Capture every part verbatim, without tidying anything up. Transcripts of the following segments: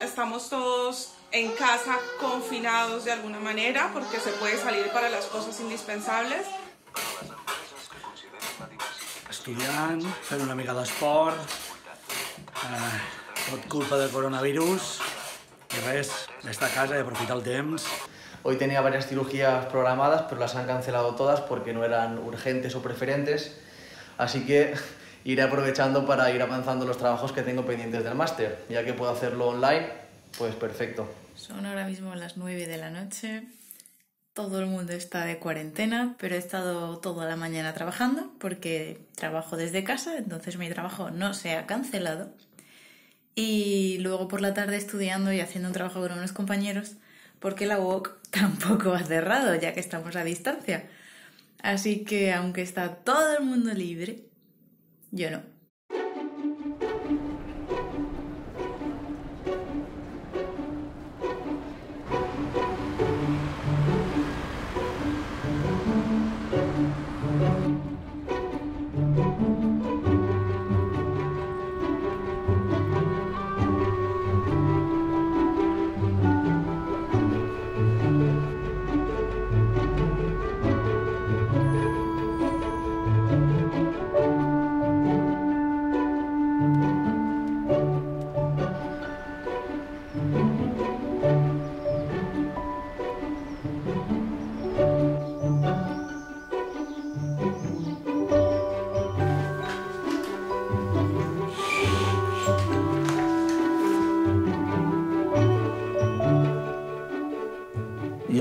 Estamos todos en casa confinados de alguna manera porque se puede salir para las cosas indispensables. Estudiant, fent una mica d'esport, eh, tot culpa del coronavirus y res, d'estar a casa y aprofitar el temps. Hoy tenía varias cirugías programadas, pero las han cancelado todas porque no eran urgentes o preferentes, así que iré aprovechando para ir avanzando los trabajos que tengo pendientes del máster. Ya que puedo hacerlo online, pues perfecto. Son ahora mismo las nueve de la noche. Todo el mundo está de cuarentena, pero he estado toda la mañana trabajando porque trabajo desde casa, entonces mi trabajo no se ha cancelado. Y luego por la tarde estudiando y haciendo un trabajo con unos compañeros porque la U O C tampoco ha cerrado, ya que estamos a distancia. Así que aunque está todo el mundo libre, yo no.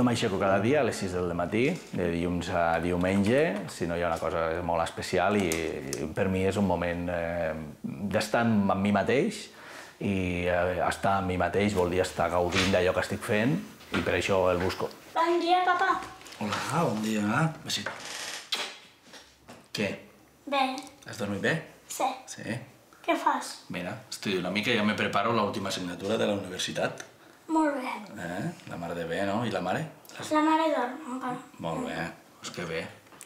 M'aixeco cada dia a les sis del matí, de dilluns a diumenge, si no hi ha una cosa molt especial, i per mi és un moment eh, d'estar amb mi mateix, i eh, estar amb mi mateix vol dir estar gaudint d'allò que estic fent, i per això el busco. Bon dia, papà. Hola, bon dia. Així. Què? Bé. Has dormit bé? Sí. Sí? Què fas? Mira, estudio una mica i ja me preparo l'última assignatura de la universitat. Molt bé. Eh? La mare de bé, no? I la mare? La mare dorm, encara. Molt bé. Pues que bé.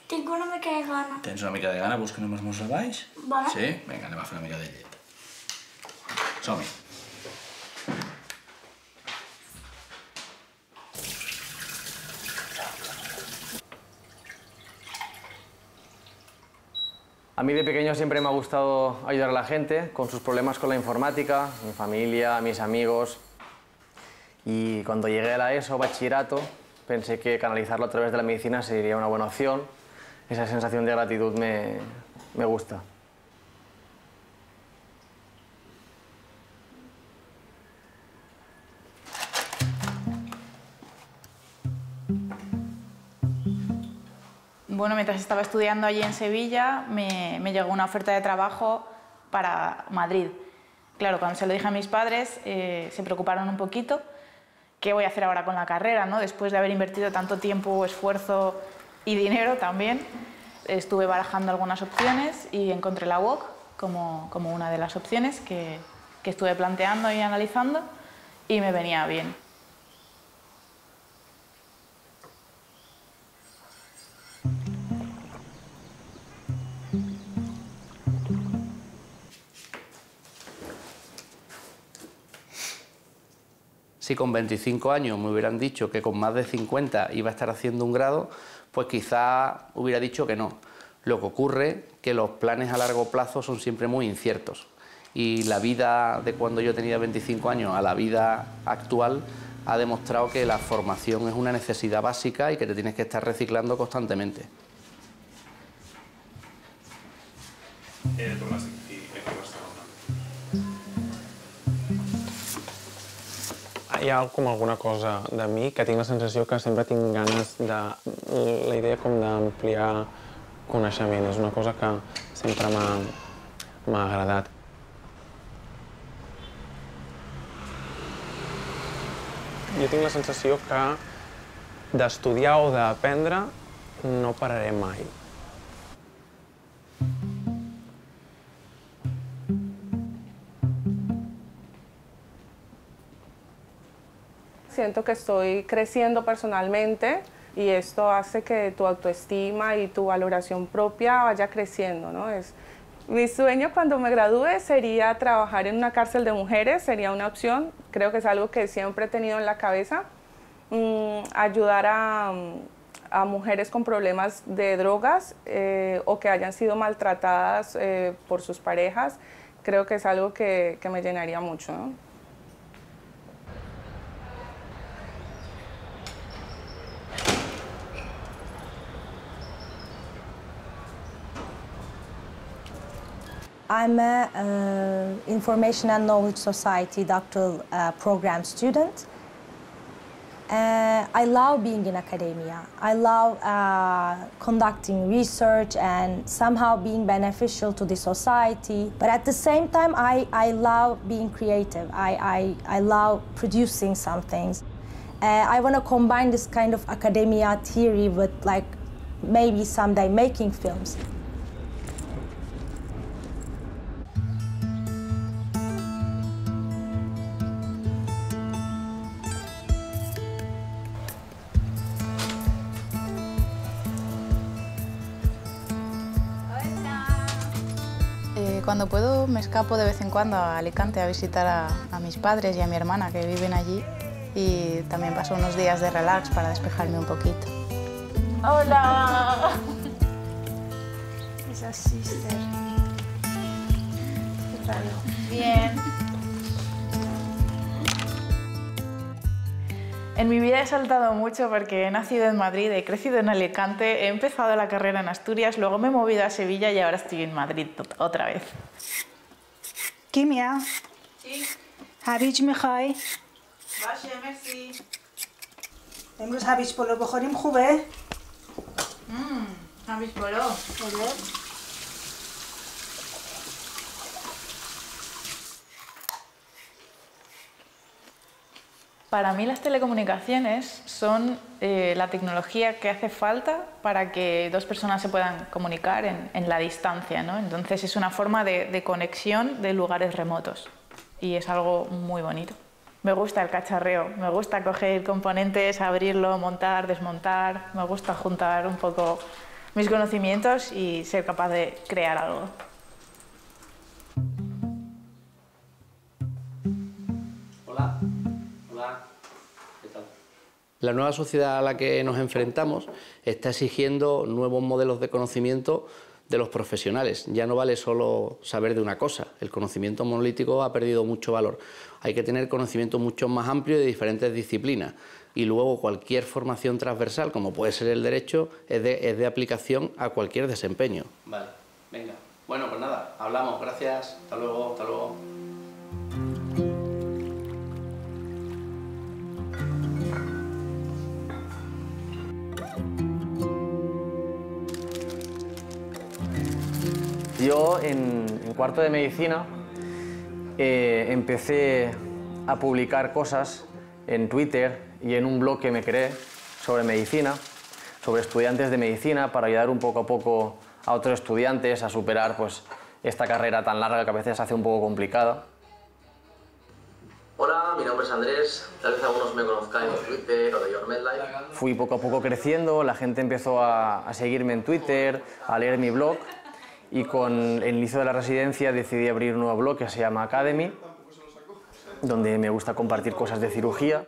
Tinc una mica de gana. Tens una mica de gana? Vols que anem els mos a baix? Bona. Sí? Vinga, anem a fer una mica de llet. Som-hi. A mí de pequeño siempre me ha gustado ayudar a la gente con sus problemas con la informática, mi familia, mis amigos. Y cuando llegué a la ESO, bachillerato, pensé que canalizarlo a través de la medicina sería una buena opción. Esa sensación de gratitud me, me gusta. Bueno, mientras estaba estudiando allí en Sevilla, me, me llegó una oferta de trabajo para Madrid. Claro, cuando se lo dije a mis padres, eh, se preocuparon un poquito. ¿Qué voy a hacer ahora con la carrera, no? Después de haber invertido tanto tiempo, esfuerzo y dinero también, estuve barajando algunas opciones y encontré la U O C como, como una de las opciones que, que estuve planteando y analizando y me venía bien. Si con veinticinco años me hubieran dicho que con más de cincuenta iba a estar haciendo un grado, pues quizá hubiera dicho que no. Lo que ocurre es que los planes a largo plazo son siempre muy inciertos y la vida de cuando yo tenía veinticinco años a la vida actual ha demostrado que la formación es una necesidad básica y que te tienes que estar reciclando constantemente. Hi ha com alguna cosa de mi que tinc la sensació que sempre tinc ganes de... La idea com d'ampliar coneixement és una cosa que sempre m'ha agradat. Jo tinc la sensació que d'estudiar o d'aprendre no pararé mai. Siento que estoy creciendo personalmente y esto hace que tu autoestima y tu valoración propia vaya creciendo, ¿no? Es, mi sueño cuando me gradúe sería trabajar en una cárcel de mujeres, sería una opción. Creo que es algo que siempre he tenido en la cabeza. Mm, ayudar a, a mujeres con problemas de drogas eh, o que hayan sido maltratadas eh, por sus parejas, creo que es algo que, que me llenaría mucho, ¿no? I'm an uh, Information and Knowledge Society doctoral uh, program student. Uh, I love being in academia. I love uh, conducting research and somehow being beneficial to the society. But at the same time, I, I love being creative. I, I, I love producing some things. Uh, I want to combine this kind of academia theory with, like, maybe someday making films. Cuando puedo me escapo de vez en cuando a Alicante a visitar a, a mis padres y a mi hermana que viven allí y también paso unos días de relax para despejarme un poquito. ¡Hola! Esa sister. ¿Qué tal? Bien. En mi vida he saltado mucho porque he nacido en Madrid, he crecido en Alicante, he empezado la carrera en Asturias, luego me he movido a Sevilla y ahora estoy en Madrid otra vez. Kimia. Sí. Habich mikhai. Bashe, merci. Emruz habich polo bukhorim khube? Mmm, habich polo. Polo. Para mí las telecomunicaciones son eh, la tecnología que hace falta para que dos personas se puedan comunicar en, en la distancia, ¿no? Entonces es una forma de, de conexión de lugares remotos y es algo muy bonito. Me gusta el cacharreo, me gusta coger componentes, abrirlo, montar, desmontar, me gusta juntar un poco mis conocimientos y ser capaz de crear algo. Hola. La nueva sociedad a la que nos enfrentamos está exigiendo nuevos modelos de conocimiento de los profesionales. Ya no vale solo saber de una cosa. El conocimiento monolítico ha perdido mucho valor. Hay que tener conocimiento mucho más amplio de diferentes disciplinas. Y luego cualquier formación transversal, como puede ser el derecho, es de, es de aplicación a cualquier desempeño. Vale, venga. Bueno, pues nada, hablamos. Gracias. Hasta luego, hasta luego. Yo, en, en cuarto de medicina, eh, empecé a publicar cosas en Twitter y en un blog que me creé sobre medicina, sobre estudiantes de medicina, para ayudar un poco a poco a otros estudiantes a superar, pues, esta carrera tan larga que a veces se hace un poco complicada. Hola, mi nombre es Andrés, tal vez algunos me conozcan en Twitter o de Your MedLife. Fui poco a poco creciendo, la gente empezó a, a seguirme en Twitter, a leer mi blog. Y con el inicio de la residencia decidí abrir un nuevo blog que se llama Academy, donde me gusta compartir cosas de cirugía.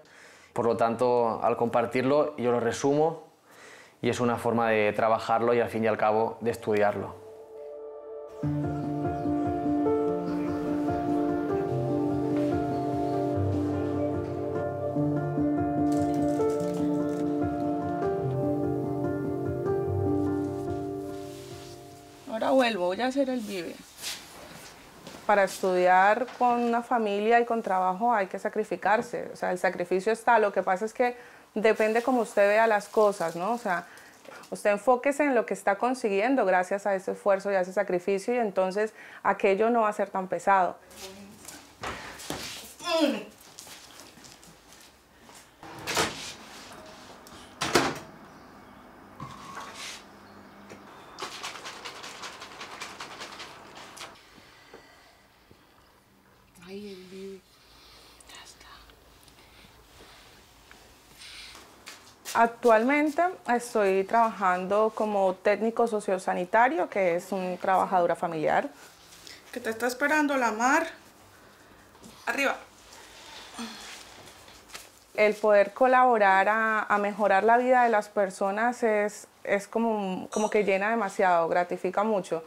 Por lo tanto, al compartirlo, yo lo resumo y es una forma de trabajarlo y, al fin y al cabo, de estudiarlo. vuelvo, voy a hacer el vive. Para estudiar con una familia y con trabajo hay que sacrificarse. O sea, el sacrificio está. Lo que pasa es que depende cómo usted vea las cosas, ¿no? O sea, usted enfóquese en lo que está consiguiendo gracias a ese esfuerzo y a ese sacrificio y entonces aquello no va a ser tan pesado. Ay, el vive. Ya está. Actualmente estoy trabajando como técnico sociosanitario, que es un trabajadora familiar. Que te está esperando la mar. Arriba. El poder colaborar a, a mejorar la vida de las personas es, es como, como que llena demasiado, gratifica mucho.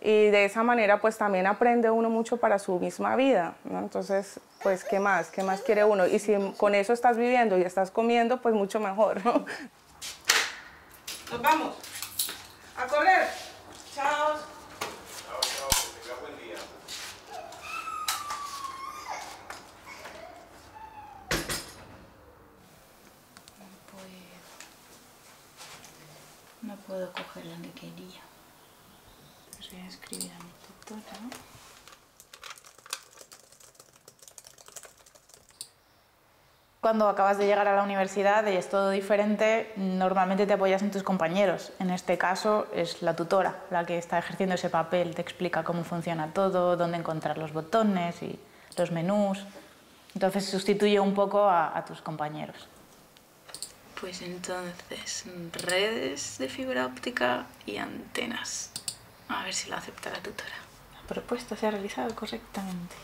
Y de esa manera, pues, también aprende uno mucho para su misma vida, ¿no? Entonces, pues, ¿qué más? ¿Qué más quiere uno? Y si con eso estás viviendo y estás comiendo, pues, mucho mejor, ¿no? Nos vamos. A correr. Chao. Chao, chao. Que tenga buen día. No puedo. No puedo coger la que quería. Voy a escribir a mi tutora. Cuando acabas de llegar a la universidad y es todo diferente, normalmente te apoyas en tus compañeros. En este caso es la tutora la que está ejerciendo ese papel, te explica cómo funciona todo, dónde encontrar los botones y los menús. Entonces sustituye un poco a, a tus compañeros. Pues entonces, redes de fibra óptica y antenas. A ver si lo acepta la tutora. La propuesta se ha realizado correctamente.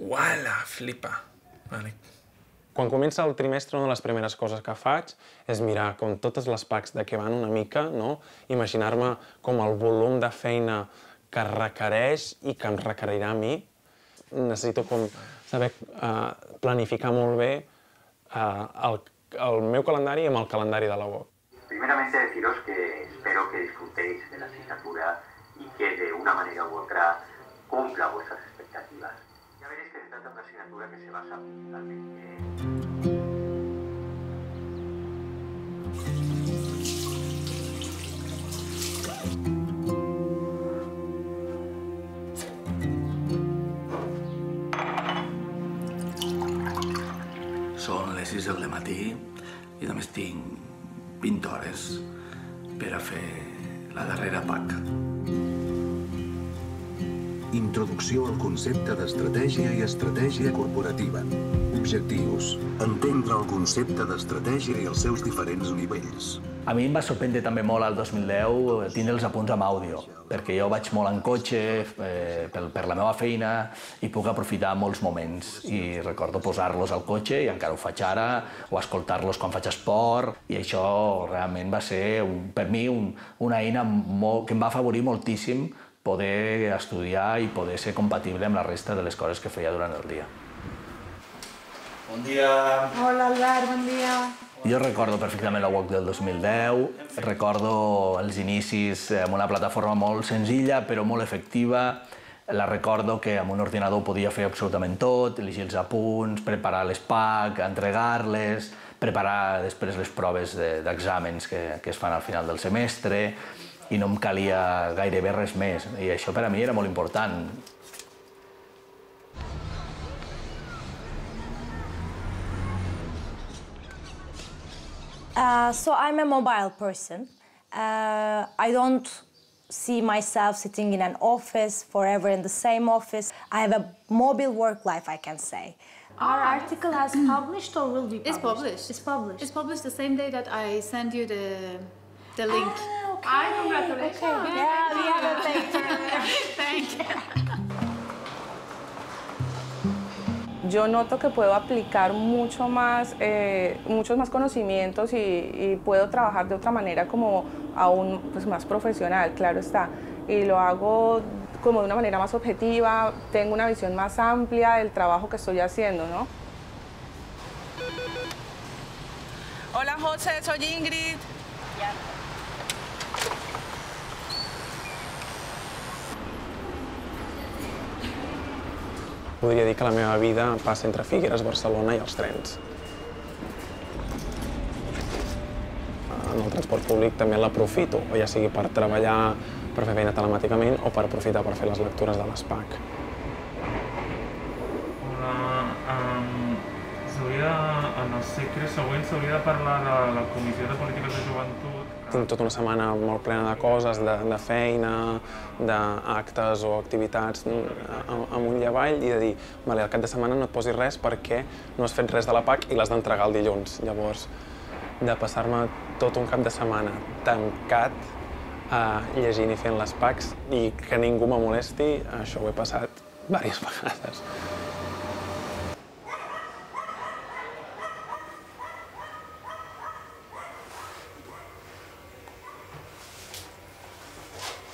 Uala, flipa! Vale. Quan comença el trimestre, una de les primeres coses que faig és mirar com totes les P A Cs de què van una mica, no? Imaginar-me com el volum de feina que requereix i que em requerirà a mi. Necessito com saber uh, planificar molt bé uh, el, el meu calendari amb el calendari de la U O C. Primeramente deciros que espero que disfrutéis de la asignatura y que de una manera u otra cumpla vuestras expectativas. Ya veréis que se trata de una asignatura que se basa fundamentalmente en... sis del matí i només tinc vint hores per a fer la darrera P A C. Introducció al concepte d'estratègia i estratègia corporativa. Objectius. Entendre el concepte d'estratègia i els seus diferents nivells. A mi em va sorprendre també molt el dos mil deu tindre els apunts amb àudio, perquè jo vaig molt en cotxe, eh, per, per la meva feina, i puc aprofitar molts moments. I recordo posar-los al cotxe, i encara ho faig ara, o escoltar-los quan faig esport, i això realment va ser, un, per mi, un, una eina molt, que em va afavorir moltíssim poder estudiar i poder ser compatible amb la resta de les coses que feia durant el dia. Bon dia! Hola, Albert, bon dia! Jo recordo perfectament la U O C del dos mil deu, recordo els inicis amb una plataforma molt senzilla però molt efectiva, la recordo que amb un ordinador podia fer absolutament tot, llegir els apunts, preparar les P A C, entregar-les, preparar després les proves d'exàmens que, que es fan al final del semestre i no em calia gairebé res més, i això per a mi era molt important. Uh, so I'm a mobile person. Uh, I don't see myself sitting in an office forever in the same office. I have a mobile work life, I can say. Our article has published or will be published? It's published. It's published. It's published the same day that I send you the the link. Ah, okay. I congratulate okay. you. Yeah, we have a paper. Thank you. Yo noto que puedo aplicar mucho más, eh, muchos más conocimientos y, y puedo trabajar de otra manera como aún pues, más profesional, claro está, y lo hago como de una manera más objetiva, tengo una visión más amplia del trabajo que estoy haciendo, ¿no? Hola José, soy Ingrid. Ya. Podria dir que la meva vida passa entre Figueres, Barcelona i els trens. En el transport públic també l'aprofito, o ja sigui per treballar, per fer feina telemàticament o per aprofitar per fer les lectures de les P A C. Hola, en el cicle següent s'hauria de parlar de la Comissió de Polítiques de Joventut. Tinc tota una setmana molt plena de coses, de feina, d'actes o activitats amunt i avall i de dir, vale, al cap de setmana no et posis res perquè no has fet res de la P A C i l'has d'entregar el dilluns. Llavors, de passar-me tot un cap de setmana tancat llegint i fent les P A Cs i que ningú me molesti, això ho he passat diverses vegades.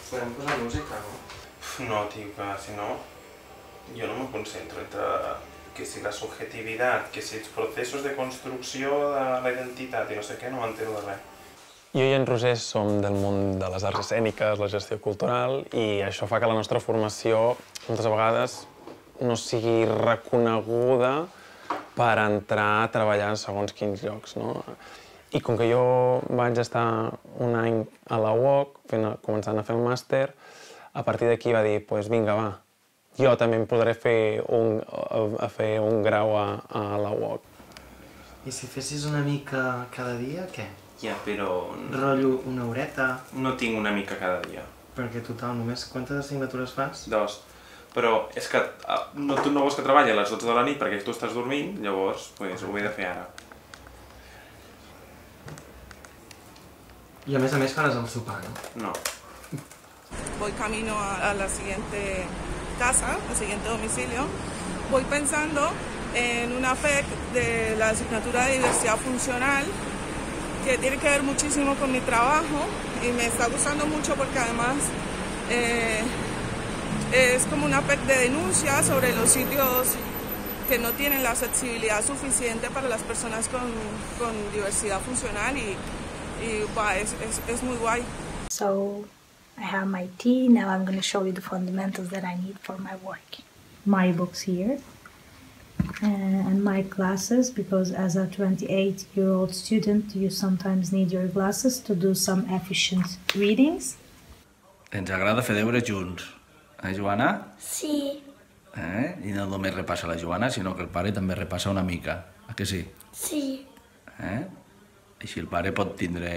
Podem posar música, no? No, tio, que si no, yo no me concentro entre que si la subjetividad, que si els processos de construcció de la identitat i no sé què, no m'entero de res. Jo i en Roger som del món de les arts escèniques, la gestió cultural, i això fa que la nostra formació, moltes vegades, no sigui reconeguda per entrar a treballar en segons quins llocs, no? I com que jo vaig estar un any a la U O C, començant a fer el màster, a partir d'aquí va dir, doncs vinga, va, jo també em podré fer un grau a la U O C. I si fessis una mica cada dia, què? Ja, però... Rotllo una horeta? No tinc una mica cada dia. Perquè total, només quantes assignatures fas? Dos. Però és que tu no vols que treballi a les dotze de la nit perquè tu estàs dormint, llavors ho he de fer ara. Y a més a més faràs el sopar, no? No. Voy camino a la siguiente casa, al siguiente domicilio. Voy pensando en una P E C de la asignatura de diversidad funcional que tiene que ver muchísimo con mi trabajo y me está gustando mucho porque además eh, es como una P E C de denuncia sobre los sitios que no tienen la accesibilidad suficiente para las personas con, con diversidad funcional y it's muy guay. So I have my tea, now I'm going to show you the fundamentals that I need for my work. My books here and my glasses, because as a twenty-eight-year-old student you sometimes need your glasses to do some efficient readings. Ens agrada fer deures junts, eh Joana? Sí. Eh? I no només repassa la Joana, sinó que el pare també repassa una mica, eh que sí? Sí. Eh? Així el pare pot tindre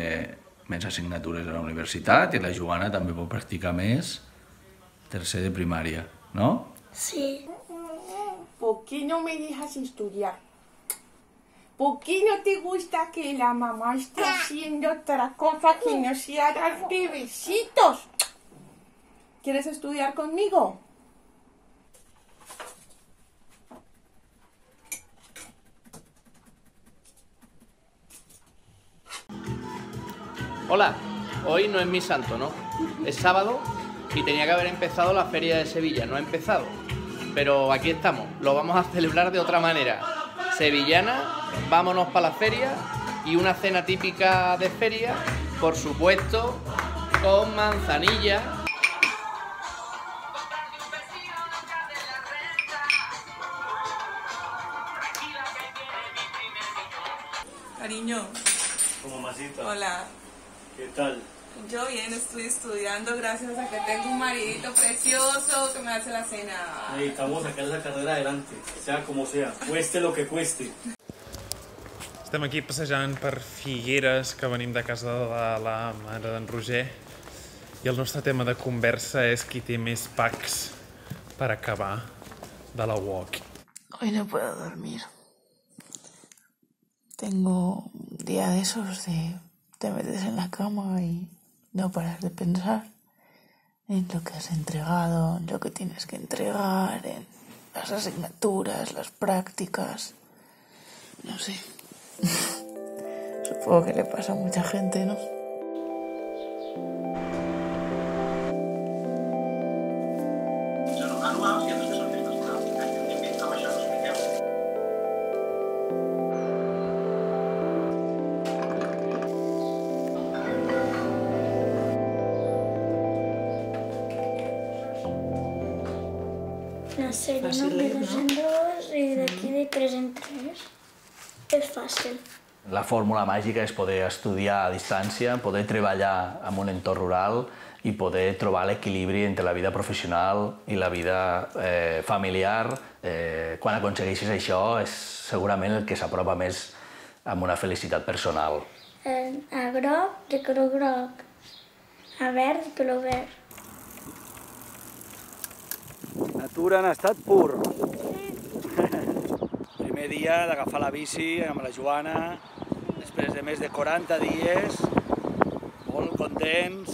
més assignatures a la universitat i la Joana també pot practicar més tercer de primària, ¿no? Sí. ¿Por qué no me dejas estudiar? ¿Por qué no te gusta que la mamá esté haciendo otra cosa que no sea darte besitos? ¿Quieres estudiar conmigo? Hola, hoy no es mi santo, ¿no? Es sábado y tenía que haber empezado la Feria de Sevilla, no ha empezado. Pero aquí estamos, lo vamos a celebrar de otra manera. Sevillana, vámonos para la feria y una cena típica de feria, por supuesto, con manzanilla. Cariño. ¿Cómo masita? Hola. ¿Qué tal? Yo bien, estoy estudiando gracias a que tengo un maridito precioso que me hace la cena. Necesitamos sacar la carrera adelante, sea como sea, cueste lo que cueste. Estem aquí passejant per Figueres, que venim de casa de la mare d'en Roger, i el nostre tema de conversa és qui té més P A Cs per acabar de la U O C. Hoy no puedo dormir. Tengo un día de esos de... Te metes en la cama y no paras de pensar en lo que has entregado, en lo que tienes que entregar, en las asignaturas, las prácticas. No sé. Supongo que le pasa a mucha gente, ¿no? No sé, de uno de dos en dos y de aquí de tres en tres. És fàcil. La fórmula màgica és poder estudiar a distància, poder treballar en un entorn rural i poder trobar l'equilibri entre la vida professional i la vida eh, familiar. Eh, quan aconsegueixis això és segurament el que s'apropa més amb una felicitat personal. Eh, a groc, de color groc. A verd, de color verd. Natura en estat pur. El primer dia d'agafar la bici amb la Joana, després de més de quaranta dies, molt contents,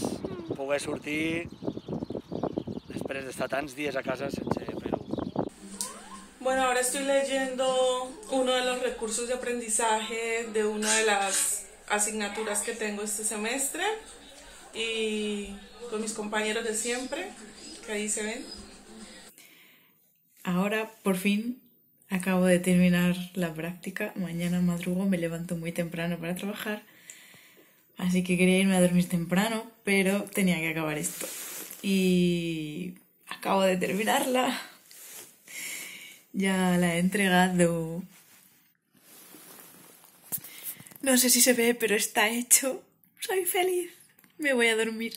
poder sortir, després d'estar tants dies a casa sense Perú. Bueno, ahora estoy leyendo uno de los recursos de aprendizaje de una de las asignaturas que tengo este semestre y con mis compañeros de siempre, que ahí se ven. Ahora, por fin, acabo de terminar la práctica. Mañana madrugo, me levanto muy temprano para trabajar. Así que quería irme a dormir temprano, pero tenía que acabar esto. Y acabo de terminarla. Ya la he entregado. No sé si se ve, pero está hecho. Soy feliz. Me voy a dormir.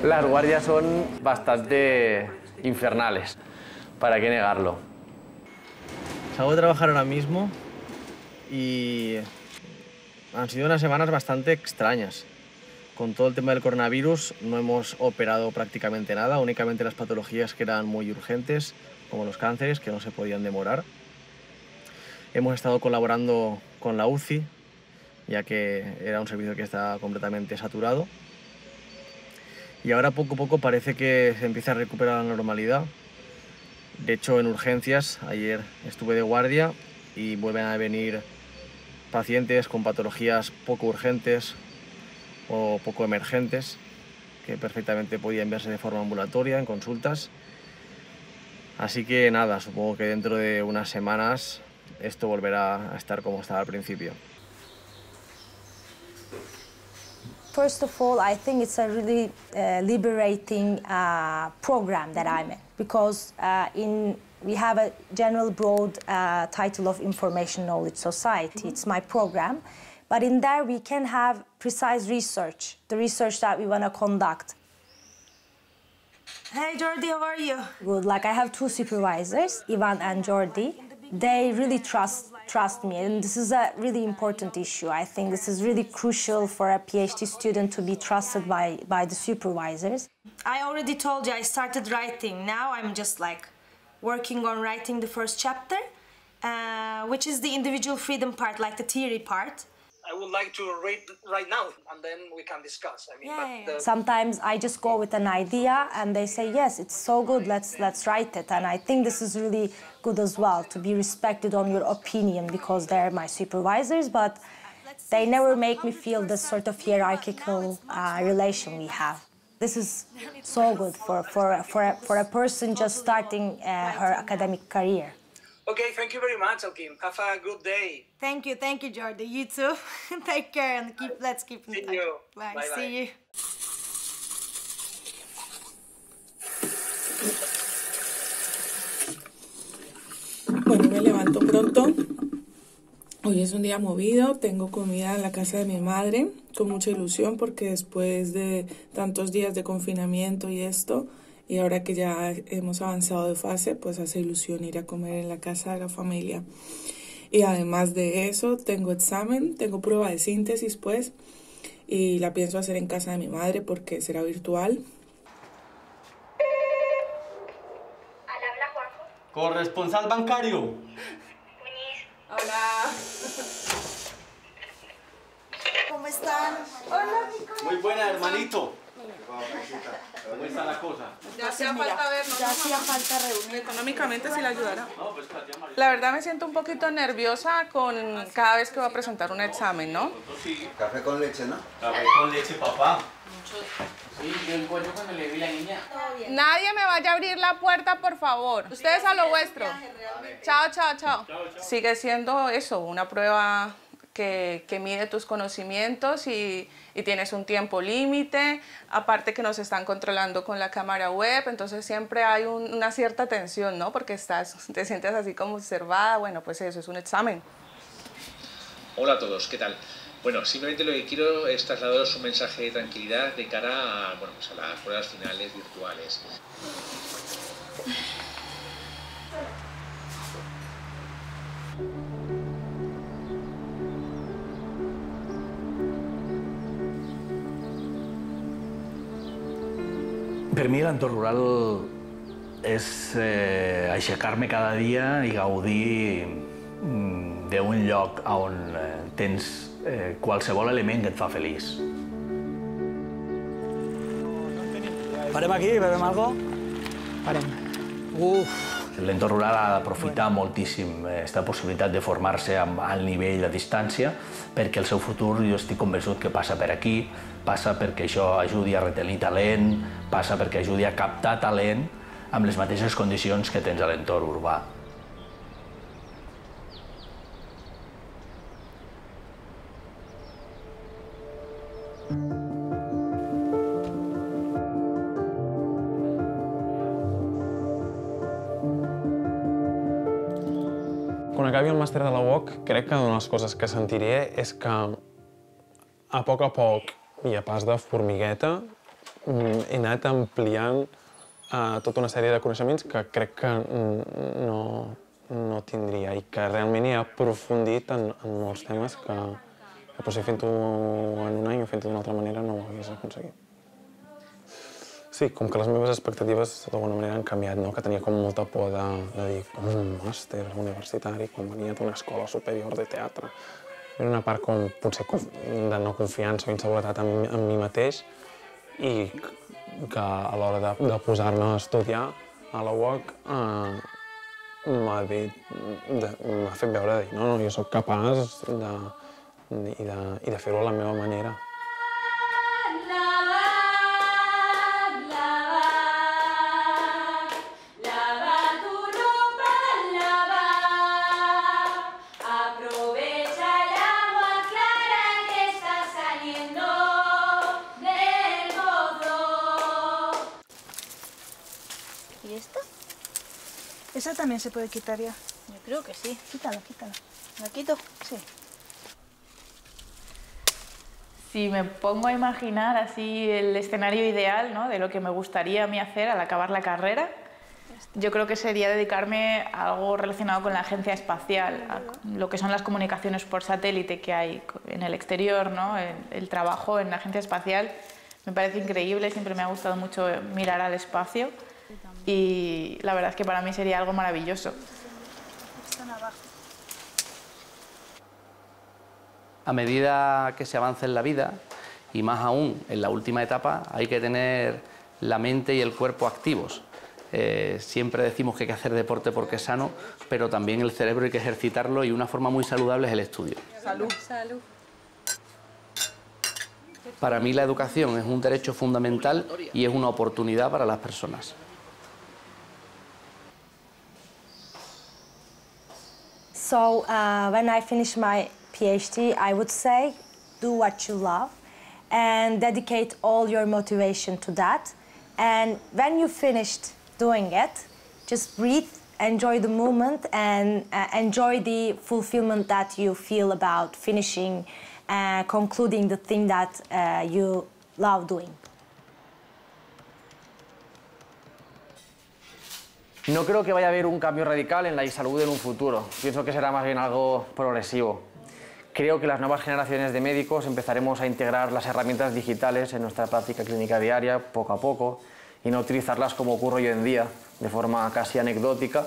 Las guardias son bastante infernales, ¿para qué negarlo? Salgo de trabajar ahora mismo y han sido unas semanas bastante extrañas. Con todo el tema del coronavirus no hemos operado prácticamente nada, únicamente las patologías que eran muy urgentes, como los cánceres, que no se podían demorar. Hemos estado colaborando con la U C I, ya que era un servicio que estaba completamente saturado. Y ahora poco a poco parece que se empieza a recuperar la normalidad. De hecho, en urgencias, ayer estuve de guardia y vuelven a venir pacientes con patologías poco urgentes o poco emergentes, que perfectamente podían verse de forma ambulatoria en consultas. Así que nada, supongo que dentro de unas semanas esto volverá a estar como estaba al principio. First of all, I think it's a really uh, liberating uh, program that I'm in, because uh, in, we have a general broad uh, title of Information Knowledge Society. Mm-hmm. It's my program. But in there, we can have precise research, the research that we want to conduct. Hey, Jordi, how are you? Good. Like, I have two supervisors, Ivan and Jordi. They really trust trust me, and this is a really important issue. I think this is really crucial for a PhD student to be trusted by, by the supervisors. I already told you I started writing. Now I'm just like working on writing the first chapter, uh, which is the individual freedom part, like the theory part. I would like to read right now, and then we can discuss. I mean, yeah, but the... Sometimes I just go with an idea, and they say, yes, it's so good, let's, let's write it. And I think this is really good as well, to be respected on your opinion, because they're my supervisors, but they never make me feel this sort of hierarchical uh, relation we have. This is so good for, for, for, a, for a person just starting uh, her academic career. Okay, thank you very much, Alkim. Have a good day. Thank you, thank you, Jordi. You too. Take care and keep. Let's keep in touch. You. Bye. Bye. See bye. You. Bueno, me levanto pronto. Hoy es un día movido. Tengo comida en la casa de mi madre con mucha ilusión, porque después de tantos días de confinamiento y esto. Y ahora que ya hemos avanzado de fase, pues hace ilusión ir a comer en la casa de la familia. Y además de eso, tengo examen, tengo prueba de síntesis, pues, y la pienso hacer en casa de mi madre porque será virtual. Al habla, Juanjo. Corresponsal bancario. Muñiz. Hola. ¿Cómo están? Hola, chicos. Muy buena, hermanito. ¿Cómo está la cosa? Ya hacía falta vernos. Ya hacía falta reunir. Económicamente sí la ayudará. La verdad me siento un poquito nerviosa con cada vez que voy a presentar un examen, ¿no? Sí. Café con leche, ¿no? Café con leche, papá. Sí, yo encuentro cuando le vi la niña. Nadie me vaya a abrir la puerta, por favor. Ustedes a lo vuestro. Chao, chao, chao. Sigue siendo eso, una prueba que, que mide tus conocimientos y, y tienes un tiempo límite. Aparte que nos están controlando con la cámara web, entonces siempre hay un, una cierta tensión, ¿no? Porque estás, te sientes así como observada. Bueno, pues eso, es un examen. Hola a todos, ¿qué tal? Bueno, simplemente lo que quiero es trasladaros un mensaje de tranquilidad de cara a, bueno, pues a las pruebas finales virtuales. Per mi l'entorn rural és eh, aixecar-me cada dia i gaudir d'un lloc on tens Eh, qualsevol element que et fa feliç. Parem aquí, bevem algo? Parem. Uf! L'entorn rural ha d'aprofitar moltíssim aquesta possibilitat de formar-se a alt nivell de distància, perquè el seu futur jo estic convençut que passa per aquí, passa perquè això ajudi a retenir talent, passa perquè ajudi a captar talent amb les mateixes condicions que tens a l'entorn urbà. Quan acabi el màster de la U O C, crec que una de les coses que sentiré és que a poc a poc i a pas de formigueta he anat ampliant eh, tota una sèrie de coneixements que crec que no, no tindria i que realment he aprofundit en, en molts temes que, que potser fent-ho en un any o fent-ho d'una altra manera no ho hagués aconseguit. Sí, com que les meves expectatives d'alguna manera han canviat, no? Que tenia com molta por de, de dir com un màster universitari, com venia d'una escola superior de teatre. Era una part com, potser de no confiança o inseguretat en, en mi mateix i que a l'hora de, de posar-me a estudiar a la U O C eh, m'ha fet veure de dir no, no, jo sóc capaç de, de, de, de fer-ho a la meva manera. Esa también se puede quitar ya. Yo creo que sí. Quítalo, quítalo. ¿La quito? Sí. Si me pongo a imaginar así el escenario ideal, ¿no? De lo que me gustaría a mí hacer al acabar la carrera, yo creo que sería dedicarme a algo relacionado con la agencia espacial, a lo que son las comunicaciones por satélite que hay en el exterior, ¿no? El, el trabajo en la agencia espacial me parece increíble, siempre me ha gustado mucho mirar al espacio. Y la verdad es que para mí sería algo maravilloso. A medida que se avanza en la vida, y más aún en la última etapa, hay que tener la mente y el cuerpo activos. Eh, siempre decimos que hay que hacer deporte porque es sano, pero también el cerebro hay que ejercitarlo y una forma muy saludable es el estudio. Salud. Salud. Para mí la educación es un derecho fundamental y es una oportunidad para las personas. So uh, when I finish my PhD, I would say do what you love and dedicate all your motivation to that. And when you finished doing it, just breathe, enjoy the moment and uh, enjoy the fulfillment that you feel about finishing, uh, concluding the thing that uh, you love doing. No creo que vaya a haber un cambio radical en la eSalud en un futuro. Pienso que será más bien algo progresivo. Creo que las nuevas generaciones de médicos empezaremos a integrar las herramientas digitales en nuestra práctica clínica diaria, poco a poco, y no utilizarlas como ocurre hoy en día, de forma casi anecdótica.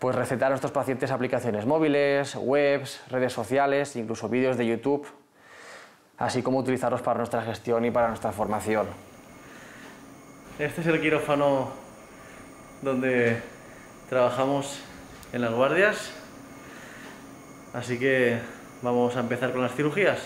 Pues recetar a nuestros pacientes aplicaciones móviles, webs, redes sociales, incluso vídeos de YouTube. así como utilizarlos para nuestra gestión y para nuestra formación. Este es el quirófano donde trabajamos en las guardias, así que vamos a empezar con las cirugías.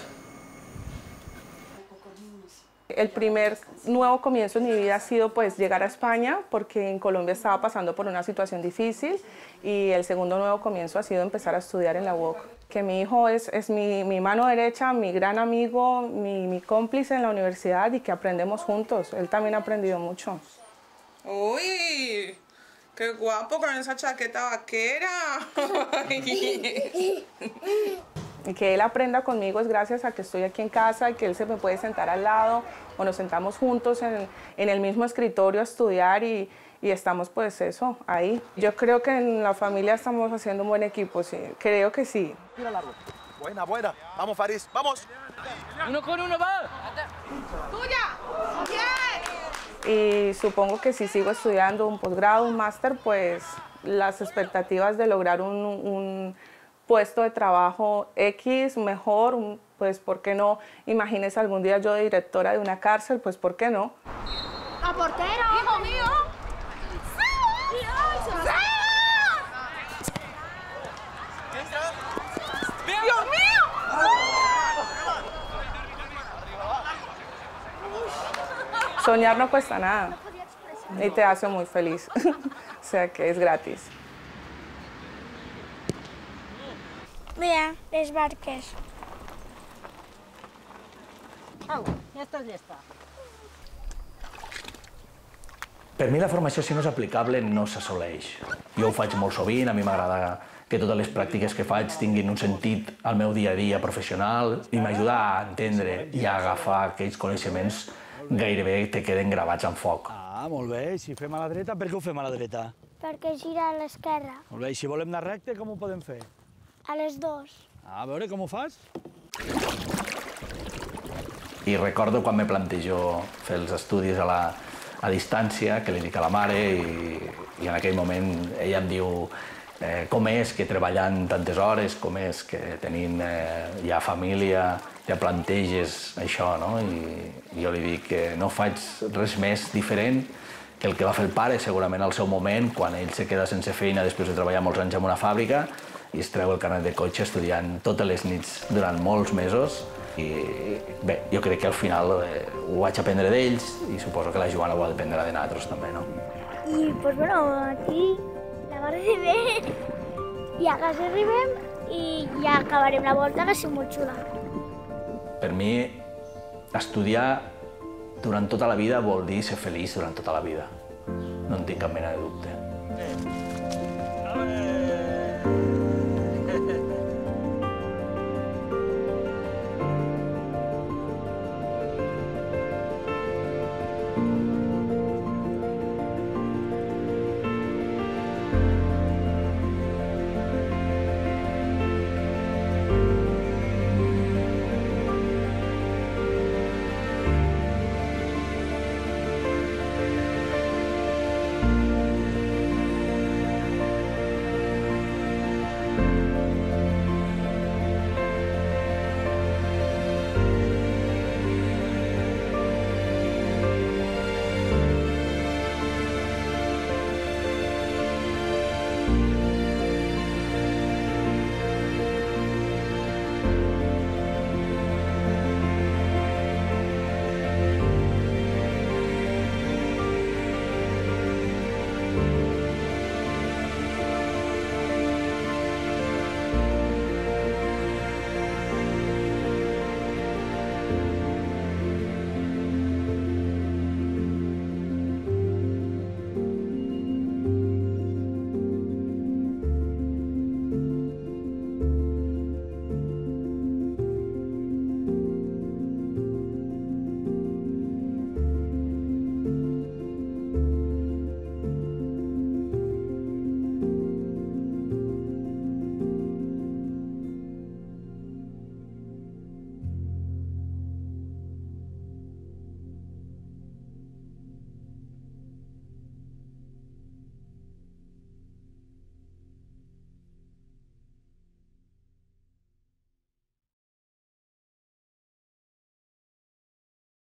El primer nuevo comienzo en mi vida ha sido pues llegar a España, porque en Colombia estaba pasando por una situación difícil, y el segundo nuevo comienzo ha sido empezar a estudiar en la U O C. Que mi hijo es, es mi, mi mano derecha, mi gran amigo, mi, mi cómplice en la universidad, y que aprendemos juntos. Él también ha aprendido mucho. ¡Uy! ¡Qué guapo con esa chaqueta vaquera! Y que él aprenda conmigo es gracias a que estoy aquí en casa, y que él se me puede sentar al lado, o nos sentamos juntos en, en el mismo escritorio a estudiar, y, y estamos pues eso, ahí. Yo creo que en la familia estamos haciendo un buen equipo, sí, creo que sí. Buena, buena. Vamos, Faris, vamos. Uno con uno, va. ¡Tuya! ¡Bien! Y supongo que si sigo estudiando un posgrado, un máster, pues las expectativas de lograr un... un puesto de trabajo X, mejor, pues ¿por qué no? Imagínese algún día yo de directora de una cárcel, pues ¿por qué no? ¡A portero! ¡Hijo mío! ¡Dios mío! Soñar no cuesta nada y te hace muy feliz, o sea que es gratis. Mira, desbarques. Au, ja estàs llesta. Per mi la formació, si no és aplicable, no s'assoleix. Jo ho faig molt sovint, a mi m'agrada que totes les pràctiques que faig tinguin un sentit al meu dia a dia professional, i m'ajuda a entendre i a agafar aquells coneixements gairebé que te queden gravats en foc. Ah, molt bé. Si fem a la dreta, per què ho fem a la dreta? Perquè gira a l'esquerra. Molt bé. I si volem anar recte, com ho podem fer? A les dos. A veure, com ho fas? I recordo quan me plantejo fer els estudis a, la, a distància, que li dic a la mare, i, i en aquell moment ella em diu eh, com és que treballant tantes hores, com és que tenint eh, ja família, ja planteges això, no? I, i jo li dic que no faig res més diferent que el que va fer el pare, segurament al seu moment, quan ell se queda sense feina després de treballar molts anys en una fàbrica, i es treu el carnet de cotxe estudiant totes les nits durant molts mesos. I bé, jo crec que al final eh, ho vaig aprendre d'ells, i suposo que la Joana ho aprendrà de nosaltres també, no? I, pues bueno, aquí la barra de bé, i a casa arribem i ja acabarem la volta, que ha sigut molt xula. Per mi, estudiar durant tota la vida vol dir ser feliç durant tota la vida. No en tinc cap mena de dubte.